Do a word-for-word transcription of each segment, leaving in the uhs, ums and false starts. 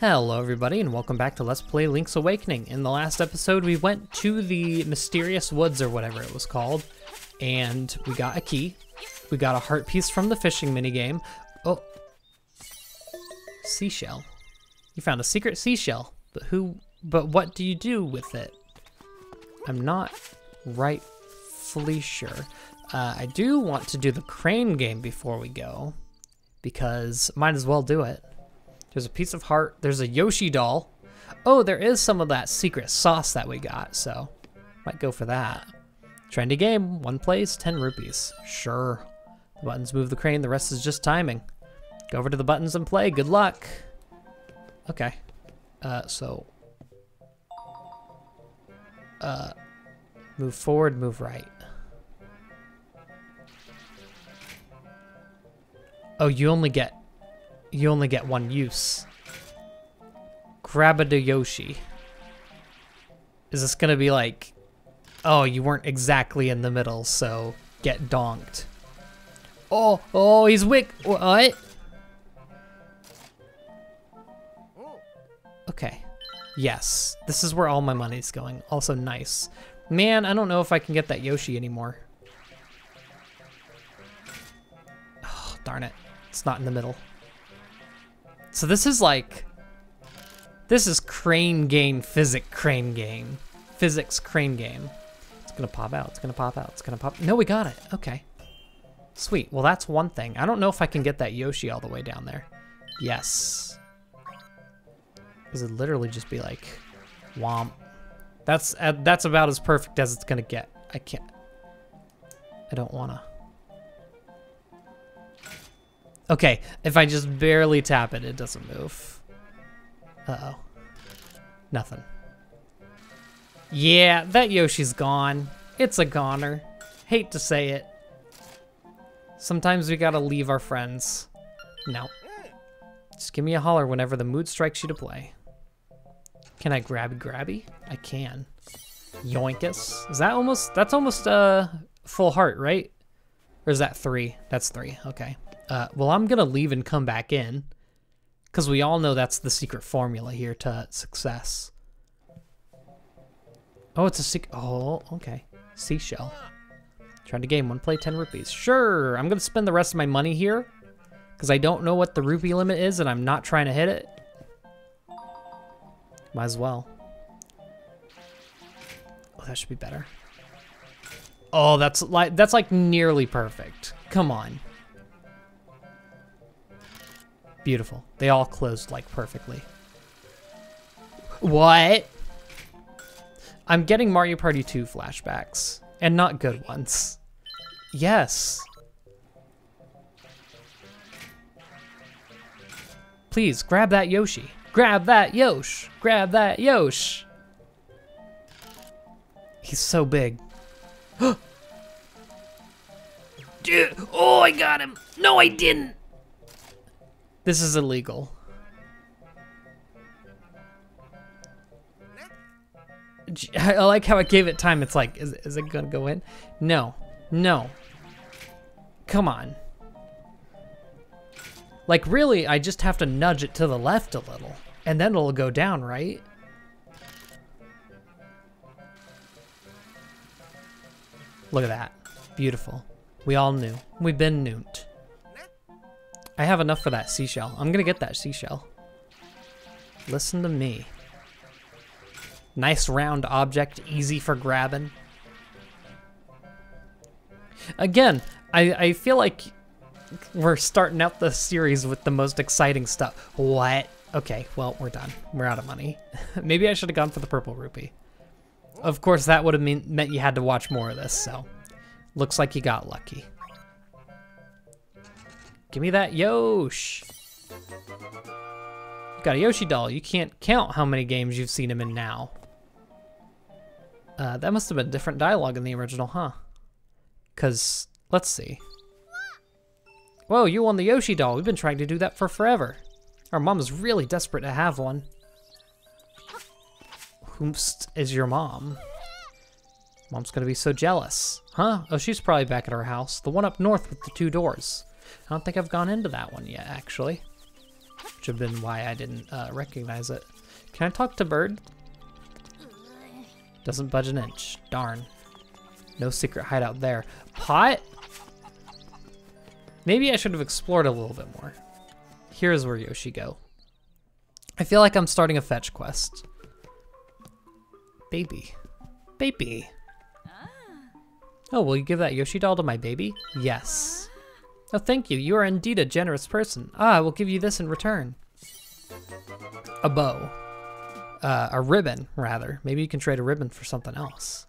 Hello everybody and welcome back to Let's Play Link's Awakening. In the last episode we went to the mysterious woods or whatever it was called and we got a key. We got a heart piece from the fishing minigame. Oh, seashell. You found a secret seashell, but who, but what do you do with it? I'm not rightfully sure. Uh, I do want to do the crane game before we go because might as well do it. There's a piece of heart. There's a Yoshi doll. Oh, there is some of that secret sauce that we got, so might go for that. Trendy game. One plays, ten rupees. Sure. The buttons move the crane. The rest is just timing. Go over to the buttons and play. Good luck. Okay. Uh, so. Uh, move forward, move right. Oh, you only get... You only get one use. Grab a Yoshi. Is this gonna be like, oh, you weren't exactly in the middle, so get donked. Oh, oh, he's wick. What? Okay. Yes, this is where all my money's going. Also nice. Man, I don't know if I can get that Yoshi anymore. Oh, darn it. It's not in the middle. So this is like, this is crane game, physic crane game, physics crane game. It's gonna pop out, it's gonna pop out, it's gonna pop. No, we got it, okay. Sweet, well that's one thing. I don't know if I can get that Yoshi all the way down there. Yes. Because it'd literally just be like, womp. That's, uh, that's about as perfect as it's gonna get. I can't, I don't wanna. Okay, if I just barely tap it, it doesn't move. Uh-oh. Nothing. Yeah, that Yoshi's gone. It's a goner. Hate to say it. Sometimes we gotta leave our friends. No. Just give me a holler whenever the mood strikes you to play. Can I grabby grabby? I can. Yoinkus. Is that almost, that's almost a uh, full heart, right? Or is that three? That's three, okay. Uh, well, I'm gonna leave and come back in, because we all know that's the secret formula here to success. Oh, it's a secret, oh, okay. Seashell. Trying to game, one play, ten rupees. Sure, I'm gonna spend the rest of my money here, because I don't know what the rupee limit is and I'm not trying to hit it. Might as well. Oh, that should be better. Oh, that's like, that's like nearly perfect. Come on. Beautiful. They all closed like perfectly. What? I'm getting Mario Party two flashbacks and not good ones. Yes. Please grab that Yoshi. Grab that Yosh. Grab that Yosh. He's so big. Dude. Oh, I got him. No, I didn't. This is illegal. I like how I gave it time. It's like, is, is it gonna go in? No, no. Come on. Like really, I just have to nudge it to the left a little and then it'll go down, right? Look at that, beautiful. We all knew, we've been nooned. I have enough for that seashell. I'm gonna get that seashell. Listen to me. Nice round object, easy for grabbing. Again, I, I feel like we're starting out the series with the most exciting stuff. What? Okay, well, we're done. We're out of money. Maybe I should have gone for the purple rupee. Of course, that would have mean, meant you had to watch more of this, so. Looks like you got lucky. Give me that Yosh. You got a Yoshi doll. You can't count how many games you've seen him in now. Uh, that must have been different dialogue in the original, huh? Because, let's see. Whoa, you won the Yoshi doll. We've been trying to do that for forever. Our mom's really desperate to have one. Whomst is your mom? Mom's gonna be so jealous. Huh? Oh, she's probably back at her house. The one up north with the two doors. I don't think I've gone into that one yet, actually. have been why I didn't uh, recognize it. Can I talk to Bird? Doesn't budge an inch. Darn. No secret hideout there. Pot? Maybe I should have explored a little bit more. Here's where Yoshi go. I feel like I'm starting a fetch quest. Baby. Baby. Oh, will you give that Yoshi doll to my baby? Yes. Oh, thank you. You are indeed a generous person. Ah, I will give you this in return. A bow. Uh, a ribbon, rather. Maybe you can trade a ribbon for something else.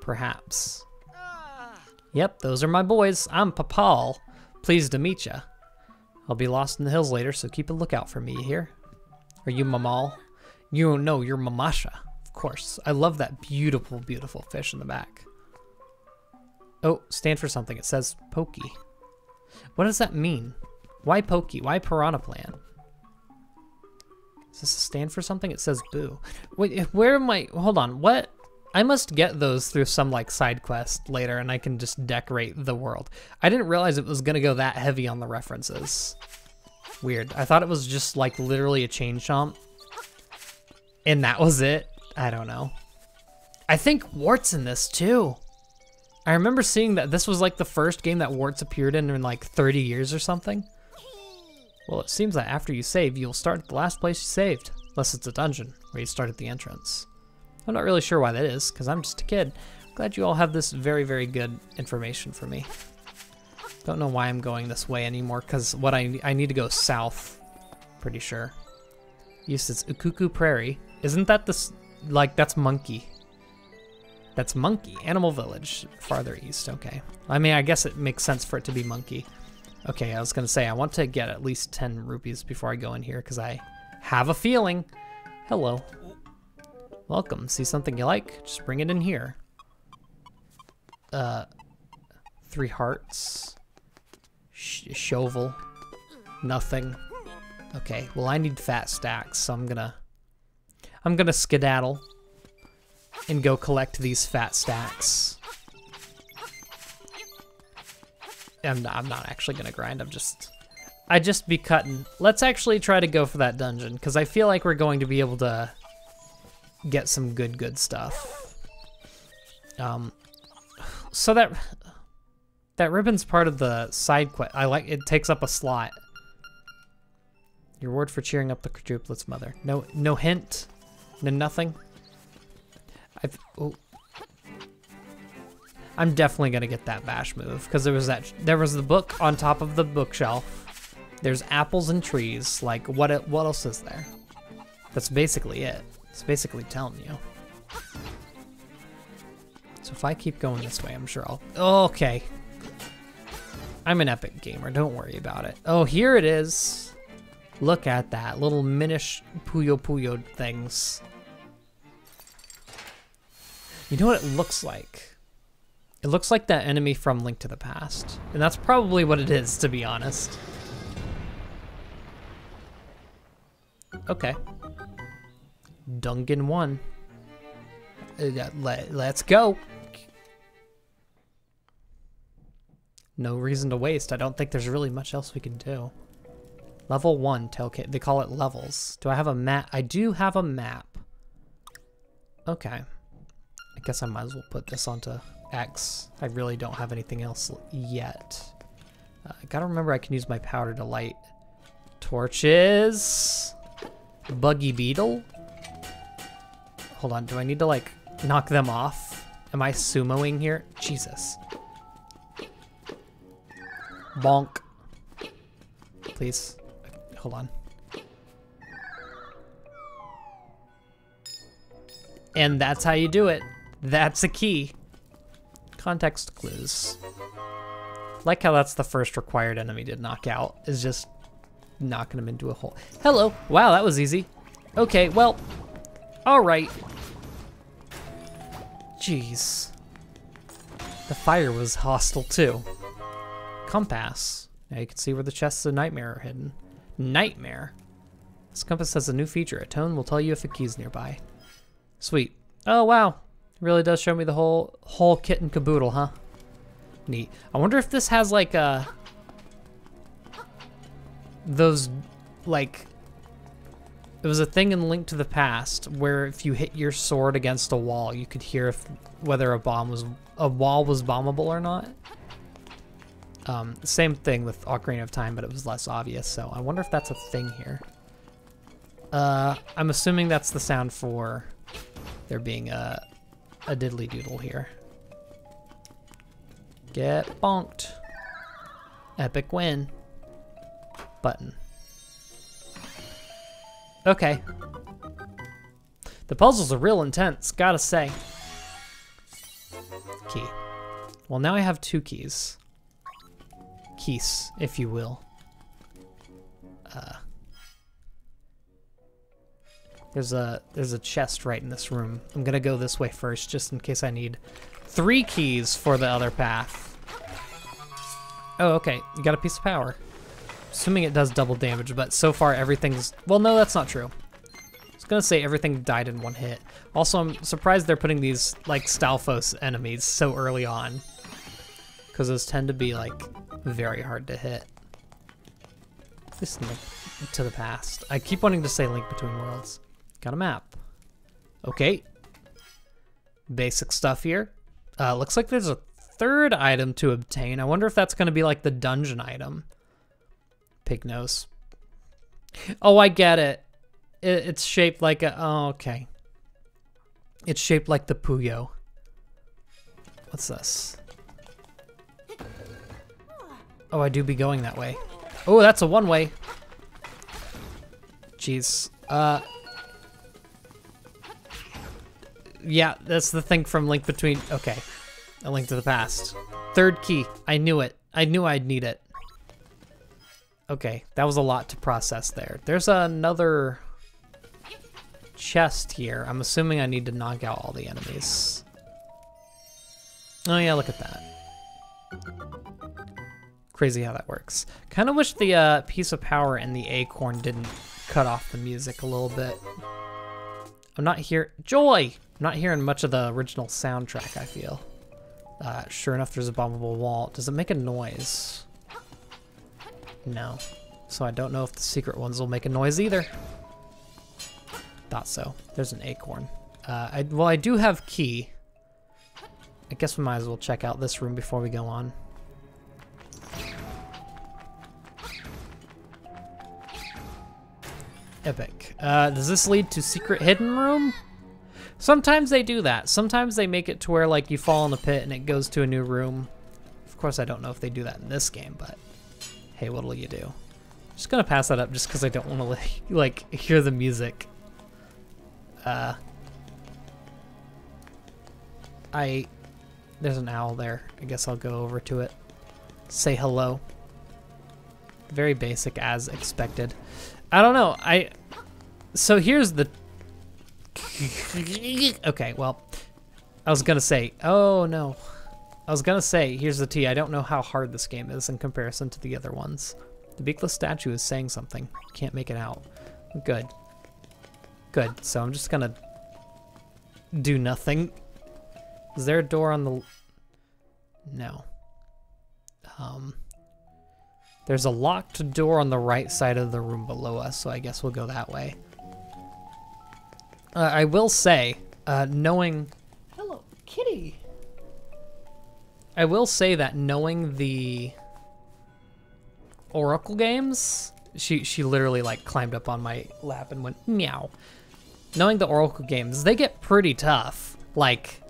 Perhaps. Yep, those are my boys. I'm Papal. Pleased to meet ya. I'll be lost in the hills later, so keep a lookout for me, you hear? Are you Mamal? You know, you're Mamasha. Of course. I love that beautiful, beautiful fish in the back. Oh, stand for something. It says Pokey. What does that mean? Why Pokey? Why Piranha Plant? Does this stand for something? It says Boo. Wait, where am I? Hold on. What? I must get those through some like side quest later and I can just decorate the world. I didn't realize it was gonna go that heavy on the references. Weird. I thought it was just like literally a chain chomp. And that was it. I don't know. I think Wart's in this too. I remember seeing that this was like the first game that Warts appeared in in like thirty years or something. Well, it seems that after you save, you'll start at the last place you saved. Unless it's a dungeon where you start at the entrance. I'm not really sure why that is, because I'm just a kid. I'm glad you all have this very, very good information for me. Don't know why I'm going this way anymore, because what I I need to go south, pretty sure. Yes, it's Ukuku Prairie. Isn't that this, like, that's Monkey. That's Monkey, Animal Village, farther east, okay. I mean, I guess it makes sense for it to be Monkey. Okay, I was gonna say, I want to get at least ten rupees before I go in here, because I have a feeling. Hello. Welcome. See something you like? Just bring it in here. Uh, three hearts. Sh shovel. Nothing. Okay. Well, I need fat stacks, so I'm gonna, I'm gonna skedaddle and go collect these fat stacks. I'm not, I'm not actually gonna grind. I'm just, I just be cutting. Let's actually try to go for that dungeon because I feel like we're going to be able to get some good, good stuff. Um, so that that ribbon's part of the side quest. I like it takes up a slot. Your reward for cheering up the quadruplet's mother. No, no hint, no nothing. I've. Oh. I'm definitely gonna get that bash move because there was that. There was the book on top of the bookshelf. There's apples and trees. Like what? It, what else is there? That's basically it. It's basically telling you. So if I keep going this way, I'm sure I'll... Oh, okay. I'm an epic gamer. Don't worry about it. Oh, here it is. Look at that. Little minish Puyo Puyo things. You know what it looks like? It looks like that enemy from Link to the Past. And that's probably what it is, to be honest. Okay. Dungeon one. Let, let's go. No reason to waste. I don't think there's really much else we can do. Level one, Tail Cave. They call it levels. Do I have a map? I do have a map. Okay. I guess I might as well put this onto X. I really don't have anything else yet. Uh, I gotta remember I can use my powder to light torches. Buggy beetle. Hold on, do I need to like knock them off? Am I sumoing here? Jesus. Bonk. Please, hold on. And that's how you do it. That's a key. Context clues. Like how that's the first required enemy to knock out, is just knocking them into a hole. Hello, wow, that was easy. Okay, well, all right. Jeez. The fire was hostile too. Compass. Now you can see where the chests of Nightmare are hidden. Nightmare? This compass has a new feature. A tone will tell you if a key's nearby. Sweet. Oh wow. It really does show me the whole whole kit and caboodle, huh? Neat. I wonder if this has like a... Those like, it was a thing in Link to the Past where if you hit your sword against a wall, you could hear if whether a bomb was a wall was bombable or not. Um, same thing with Ocarina of Time, but it was less obvious. So I wonder if that's a thing here. Uh, I'm assuming that's the sound for there being a, a diddly doodle here. Get bonked. Epic win. Button. Okay. The puzzles are real intense, gotta say. Key. Well, now I have two keys. Keys, if you will. Uh, there's a there's a chest right in this room. I'm gonna go this way first, just in case I need three keys for the other path. Oh, okay. You got a piece of power. Assuming it does double damage, but so far everything's... Well, no, that's not true. I was gonna say everything died in one hit. Also, I'm surprised they're putting these, like, Stalfos enemies so early on. Because those tend to be, like, very hard to hit. This Link to the Past. I keep wanting to say Link Between Worlds. Got a map. Okay. Basic stuff here. Uh, looks like there's a third item to obtain. I wonder if that's going to be like the dungeon item. Pig nose. Oh, I get it. it it's shaped like a... Oh, okay. It's shaped like the Puyo. What's this? Oh, I do be going that way. Oh, that's a one-way. Jeez. Uh... Yeah, that's the thing from Link Between... Okay. A Link to the Past. Third key. I knew it. I knew I'd need it. Okay, that was a lot to process there. There's another chest here. I'm assuming I need to knock out all the enemies. Oh yeah, look at that. Crazy how that works. Kind of wish the uh, piece of power and the acorn didn't cut off the music a little bit. I'm not hear- Joy! I'm not hearing much of the original soundtrack, I feel. Uh, sure enough, there's a bombable wall. Does it make a noise? No. So I don't know if the secret ones will make a noise either. Thought so. There's an acorn. Uh, I, well, I do have key. I guess we might as well check out this room before we go on. Epic. Uh, does this lead to secret hidden room? Sometimes they do that. Sometimes they make it to where, like, you fall in a pit and it goes to a new room. Of course, I don't know if they do that in this game, but hey, what'll you do? I'm just gonna pass that up just because I don't want to, like, hear the music. Uh, I... There's an owl there. I guess I'll go over to it. Say hello. Very basic, as expected. I don't know. I... So here's the... Okay, well, I was gonna say, oh no. I was gonna say, here's the tea. I don't know how hard this game is in comparison to the other ones. The beakless statue is saying something. Can't make it out. Good. Good, so I'm just gonna do nothing. Is there a door on the... No. Um, there's a locked door on the right side of the room below us, so I guess we'll go that way. Uh, I will say, uh, knowing... Hello, kitty! I will say that knowing the Oracle Games... She, she literally, like, climbed up on my lap and went, meow. Knowing the Oracle Games, they get pretty tough. Like,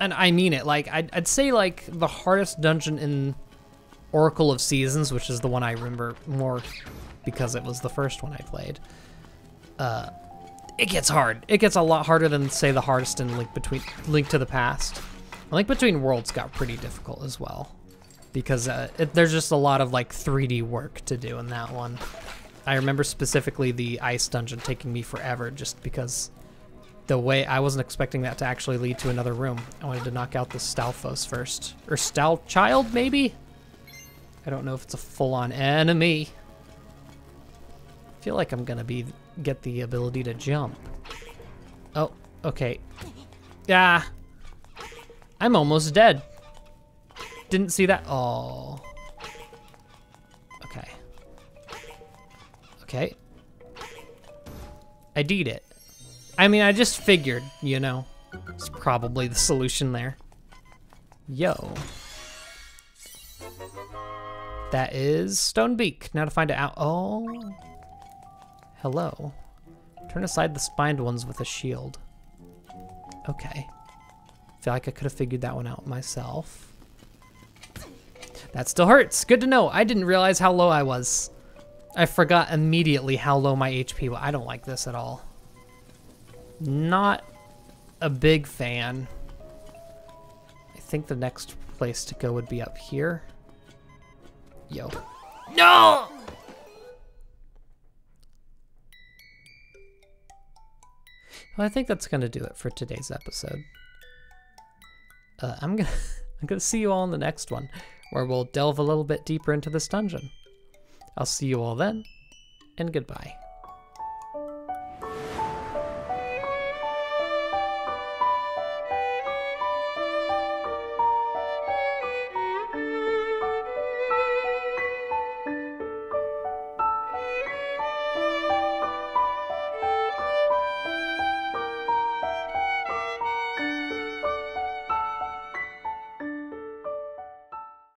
and I mean it. Like, I'd, I'd say, like, the hardest dungeon in Oracle of Seasons, which is the one I remember more because it was the first one I played, uh... it gets hard. It gets a lot harder than, say, the hardest in Link Between Link to the Past. Link Between Worlds got pretty difficult as well, because uh, it, there's just a lot of, like, three D work to do in that one. I remember specifically the ice dungeon taking me forever, just because the way I wasn't expecting that to actually lead to another room. I wanted to knock out the Stalfos first, or Stalchild maybe. I don't know if it's a full-on enemy. I feel like I'm gonna be. Get the ability to jump. Oh, okay. Yeah, I'm almost dead. Didn't see that. Oh. Okay. Okay. I D'd it. I mean, I just figured, you know, it's probably the solution there. Yo. That is Stonebeak. Now to find it out. Oh. Hello. Turn aside the spined ones with a shield. Okay. Feel like I could have figured that one out myself. That still hurts. Good to know. I didn't realize how low I was. I forgot immediately how low my H P was. I don't like this at all. Not a big fan. I think the next place to go would be up here. Yo. No! Well, I think that's gonna do it for today's episode. Uh, I'm gonna I'm gonna see you all in the next one, where we'll delve a little bit deeper into this dungeon. I'll see you all then, and goodbye.